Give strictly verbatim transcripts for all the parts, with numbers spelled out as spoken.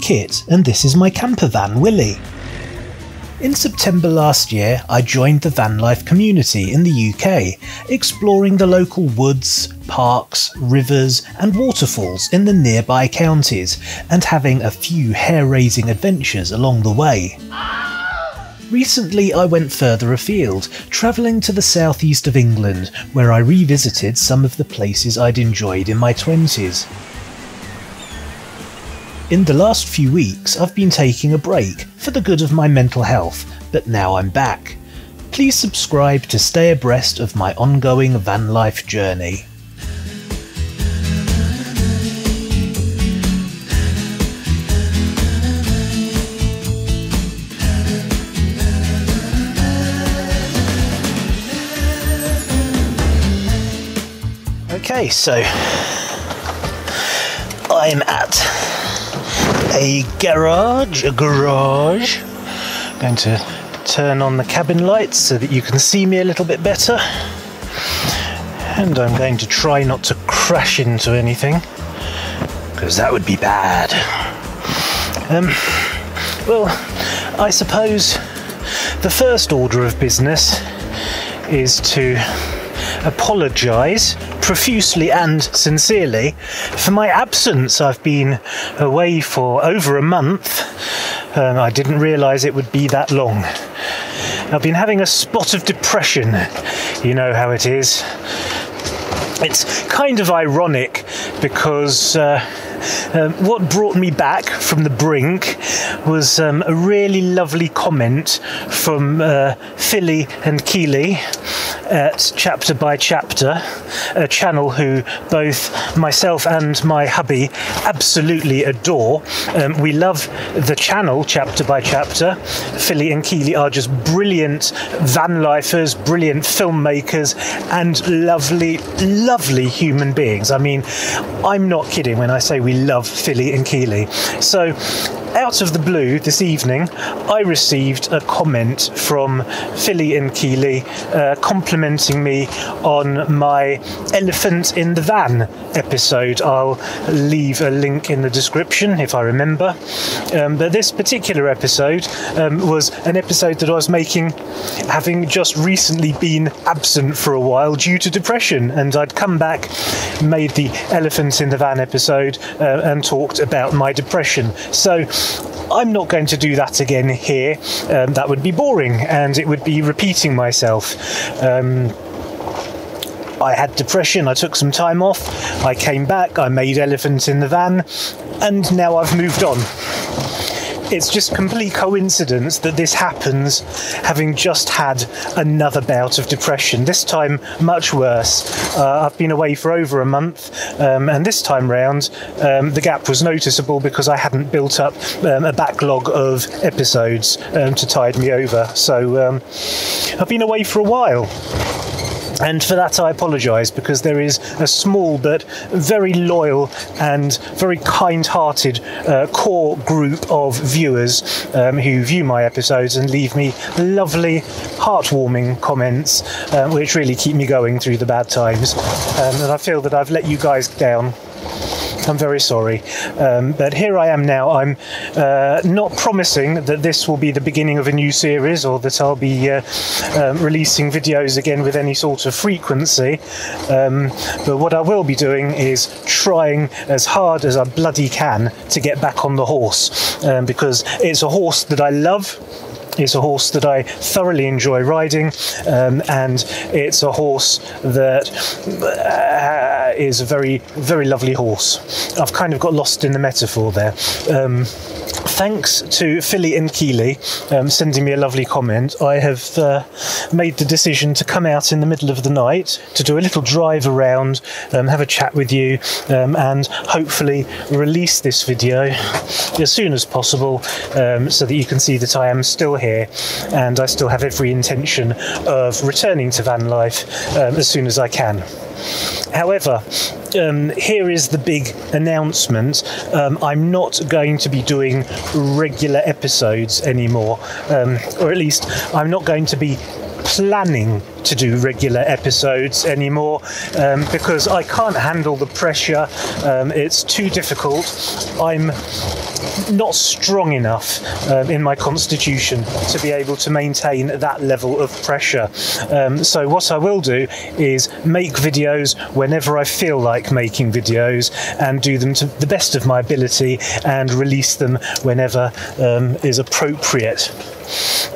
kit, and this is my camper van, Willie. In September last year, I joined the van life community in the U K, exploring the local woods, parks, rivers and waterfalls in the nearby counties, and having a few hair-raising adventures along the way. Recently I went further afield, travelling to the southeast of England, where I revisited some of the places I'd enjoyed in my twenties. In the last few weeks I've been taking a break for the good of my mental health, but now I'm back. Please subscribe to stay abreast of my ongoing van life journey. Okay, so I'm at a garage, a garage. I'm going to turn on the cabin lights so that you can see me a little bit better. And I'm going to try not to crash into anything, because that would be bad. Um, well, I suppose the first order of business is to apologise profusely and sincerely for my absence. I've been away for over a month and I didn't realise it would be that long. I've been having a spot of depression, you know how it is. It's kind of ironic because uh, Um, what brought me back from the brink was um, a really lovely comment from uh, Philly and Keely at Chapter by Chapter, a channel who both myself and my hubby absolutely adore. Um, we love the channel Chapter by Chapter. Philly and Keely are just brilliant van lifers, brilliant filmmakers and lovely, lovely human beings. I mean, I'm not kidding when I say we We love Philly and Keely. So out of the blue this evening I received a comment from Philly and Keely uh, complimenting me on my Elephant in the Van episode. I'll leave a link in the description if I remember, um, but this particular episode um, was an episode that I was making having just recently been absent for a while due to depression, and I'd come back, made the Elephant in the Van episode, Uh, and talked about my depression. So I'm not going to do that again here. Um, that would be boring and it would be repeating myself. Um, I had depression, I took some time off, I came back, I made Elephant in the Van, and now I've moved on. It's just complete coincidence that this happens having just had another bout of depression, this time much worse. Uh, I've been away for over a month, um, and this time round um, the gap was noticeable because I hadn't built up um, a backlog of episodes um, to tide me over. So um, I've been away for a while. And for that I apologise, because there is a small but very loyal and very kind-hearted uh, core group of viewers um, who view my episodes and leave me lovely, heartwarming comments, uh, which really keep me going through the bad times. Um, and I feel that I've let you guys down. I'm very sorry, um, but here I am now. I'm uh, not promising that this will be the beginning of a new series or that I'll be uh, um, releasing videos again with any sort of frequency, um, but what I will be doing is trying as hard as I bloody can to get back on the horse, um, because it's a horse that I love. It's a horse that I thoroughly enjoy riding, um, and it's a horse that uh, is a very, very lovely horse. I've kind of got lost in the metaphor there. Um, thanks to Philly and Keely um, sending me a lovely comment. I have uh, made the decision to come out in the middle of the night to do a little drive around, um, have a chat with you, um, and hopefully release this video as soon as possible, um, so that you can see that I am still here. And I still have every intention of returning to van life um, as soon as I can. However, um, here is the big announcement. Um, I'm not going to be doing regular episodes anymore, um, or at least I'm not going to be planning to do regular episodes anymore um, because I can't handle the pressure. Um, it's too difficult. I'm not strong enough um, in my constitution to be able to maintain that level of pressure. Um, so what I will do is make videos whenever I feel like making videos and do them to the best of my ability and release them whenever um, is appropriate.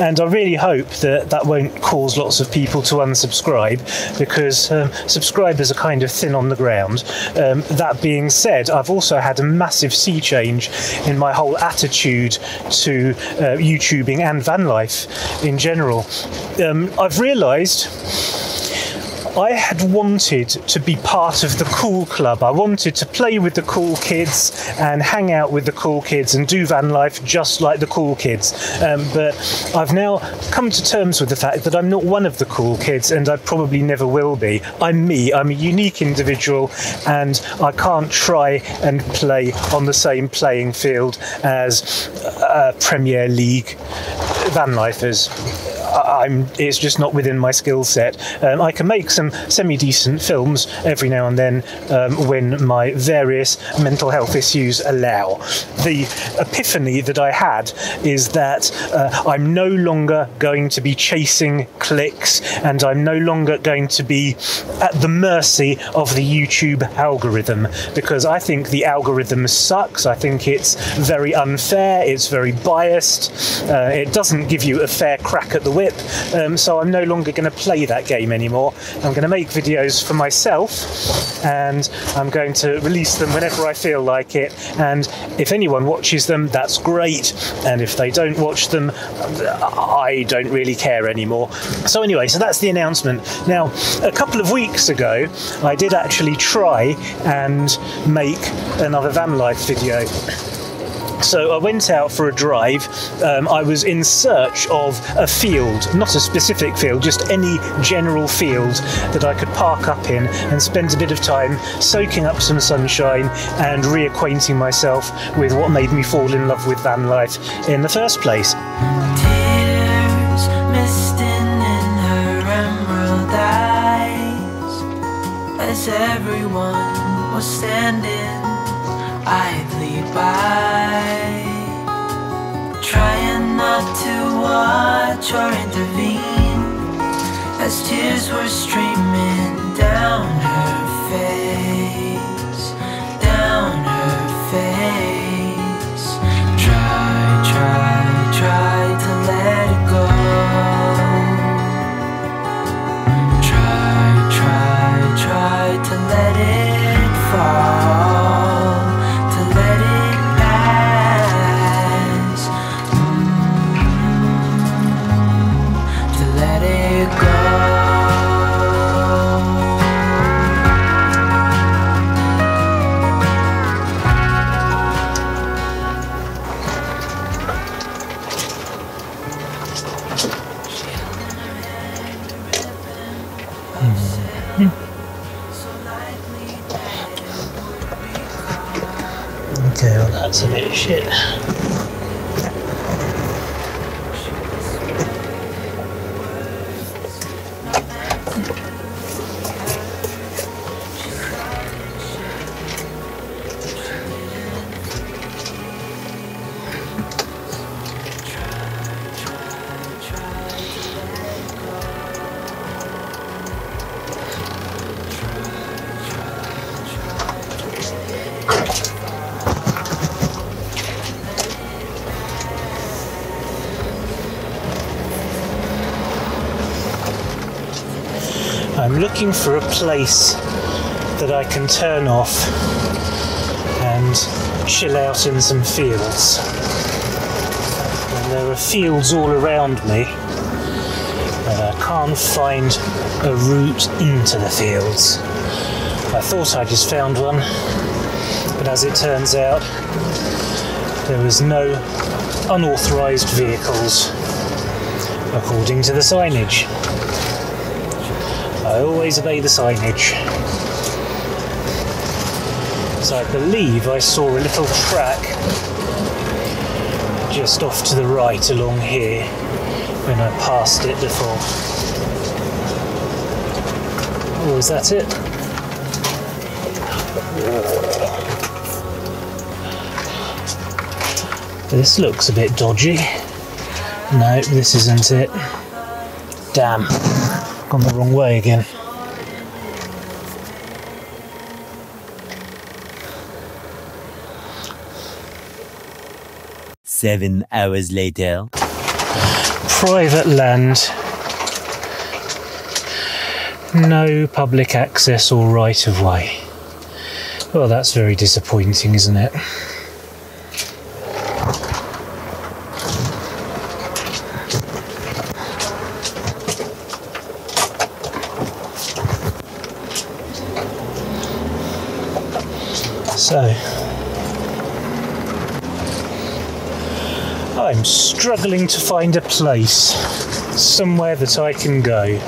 And I really hope that that won't cause lots of people to unsubscribe, because um, subscribers are kind of thin on the ground. Um, that being said, I've also had a massive sea change in my whole attitude to uh, YouTubing and van life in general. Um, I've realised I had wanted to be part of the cool club. I wanted to play with the cool kids and hang out with the cool kids and do van life just like the cool kids. Um, but I've now come to terms with the fact that I'm not one of the cool kids, and I probably never will be. I'm me. I'm a unique individual, and I can't try and play on the same playing field as uh, Premier League van lifers. I'm, it's just not within my skill set. Um, I can make some semi-decent films every now and then um, when my various mental health issues allow. The epiphany that I had is that uh, I'm no longer going to be chasing clicks, and I'm no longer going to be at the mercy of the YouTube algorithm, because I think the algorithm sucks. I think it's very unfair, it's very biased, uh, it doesn't give you a fair crack at the whip. Um, so I'm no longer going to play that game anymore. I'm going to make videos for myself, and I'm going to release them whenever I feel like it. And if anyone watches them, that's great. And if they don't watch them, I don't really care anymore. So anyway, so that's the announcement. Now, a couple of weeks ago, I did actually try and make another van life video. So I went out for a drive. Um, I was in search of a field, not a specific field, just any general field that I could park up in and spend a bit of time soaking up some sunshine and reacquainting myself with what made me fall in love with van life in the first place. Tears misting in her emerald eyes as everyone was standing idly by, trying not to watch or intervene as tears were streaming down her face, down her face. Try, try, try to let it go. Try, try, try to let it fall. That's a bit of shit. I'm looking for a place that I can turn off and chill out in some fields. And there are fields all around me, but I can't find a route into the fields. I thought I just found one, but as it turns out, there was no unauthorised vehicles, according to the signage. I always obey the signage. So I believe I saw a little track just off to the right along here when I passed it before. Oh, is that it? This looks a bit dodgy. No, this isn't it. Damn, gone the wrong way again. Seven hours later. Private land. No public access or right of way. Well, that's very disappointing, isn't it? So, I'm struggling to find a place, somewhere that I can go.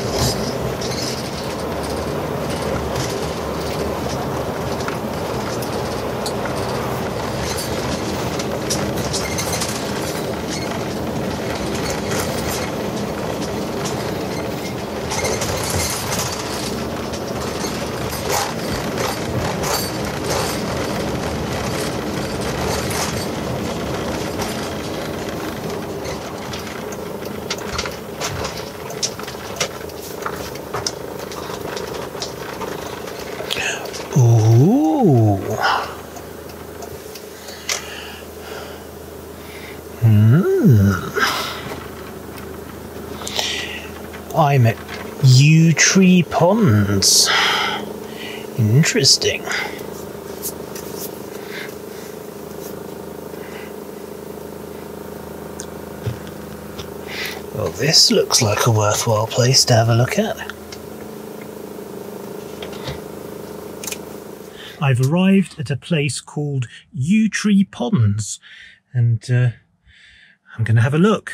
I'm at Yew Tree Ponds. Interesting. Well, this looks like a worthwhile place to have a look at. I've arrived at a place called Yew Tree Ponds, and uh, I'm going to have a look.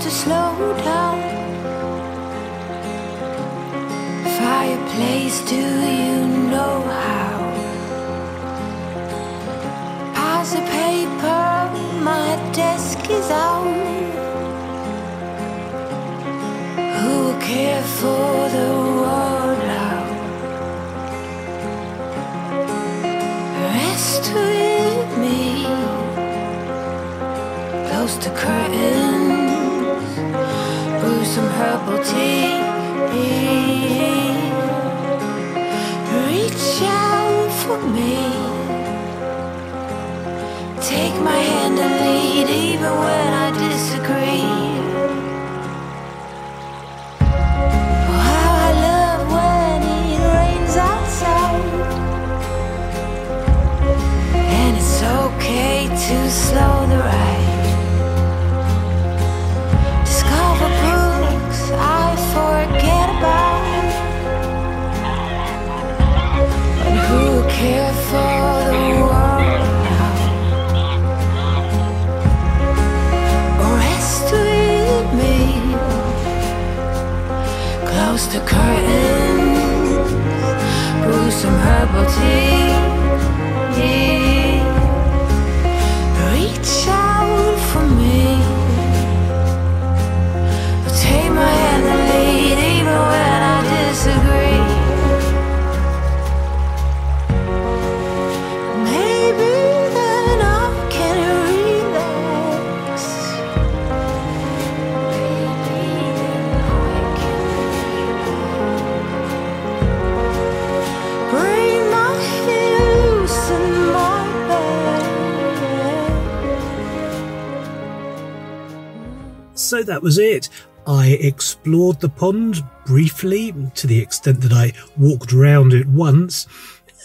To slow down, fireplace, do you know how? Piles of paper, my desk is out. Who will care for the world now? Rest with me, close the curtain. Some purple tea. Reach out for me. Take my hand and lead, even when I disagree. Oh, how I love when it rains outside, and it's okay to slow the ride. Care for the world now. Rest with me. Close the curtains. Brew some herbal tea. Reach out for me. Take my hand and lead, even when I disagree. So that was it. I explored the pond briefly, to the extent that I walked round it once,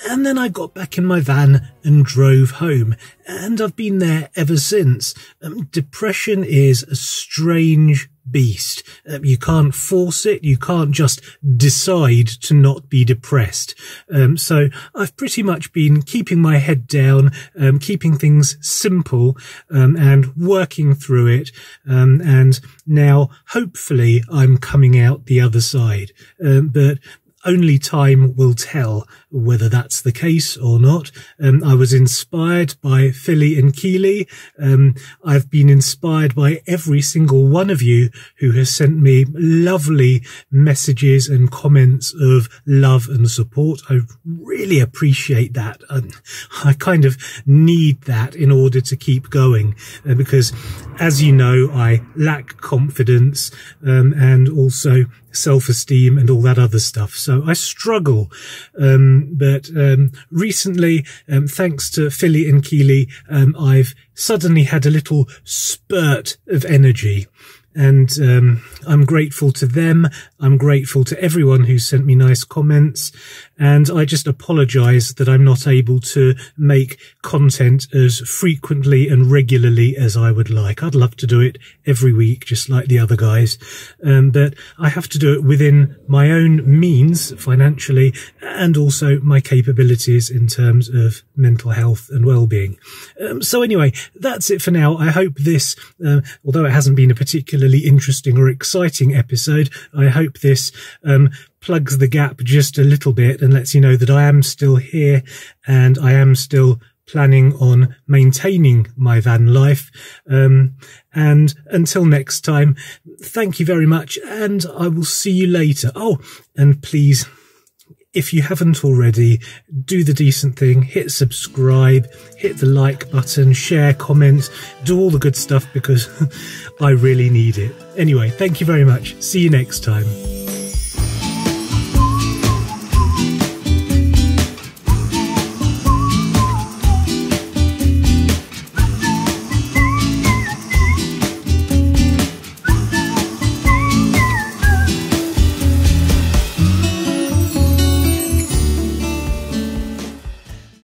and then I got back in my van and drove home, and I've been there ever since. Um, depression is a strange beast. Um, you can't force it. You can't just decide to not be depressed. Um, so I've pretty much been keeping my head down, um, keeping things simple, um, and working through it. Um, and now hopefully I'm coming out the other side. Um, but only time will tell whether that's the case or not. Um, I was inspired by Philly and Keely. Um, I've been inspired by every single one of you who has sent me lovely messages and comments of love and support. I really appreciate that. Um, I kind of need that in order to keep going, uh, because, as you know, I lack confidence, um, and also self-esteem and all that other stuff. So I struggle. Um, but um, recently, um, thanks to Philly and Keely, um, I've suddenly had a little spurt of energy. And um, I'm grateful to them. I'm grateful to everyone who sent me nice comments. And I just apologise that I'm not able to make content as frequently and regularly as I would like. I'd love to do it every week, just like the other guys. Um, but I have to do it within my own means financially, and also my capabilities in terms of mental health and well-being. Um, so anyway, that's it for now. I hope this, uh, although it hasn't been a particularly interesting or exciting episode, I hope this um, plugs the gap just a little bit and lets you know that I am still here, and I am still planning on maintaining my van life. Um, and until next time, thank you very much, and I will see you later. Oh, and please, if you haven't already, do the decent thing, hit subscribe, hit the like button, share, comment, do all the good stuff, because I really need it. Anyway, thank you very much. See you next time.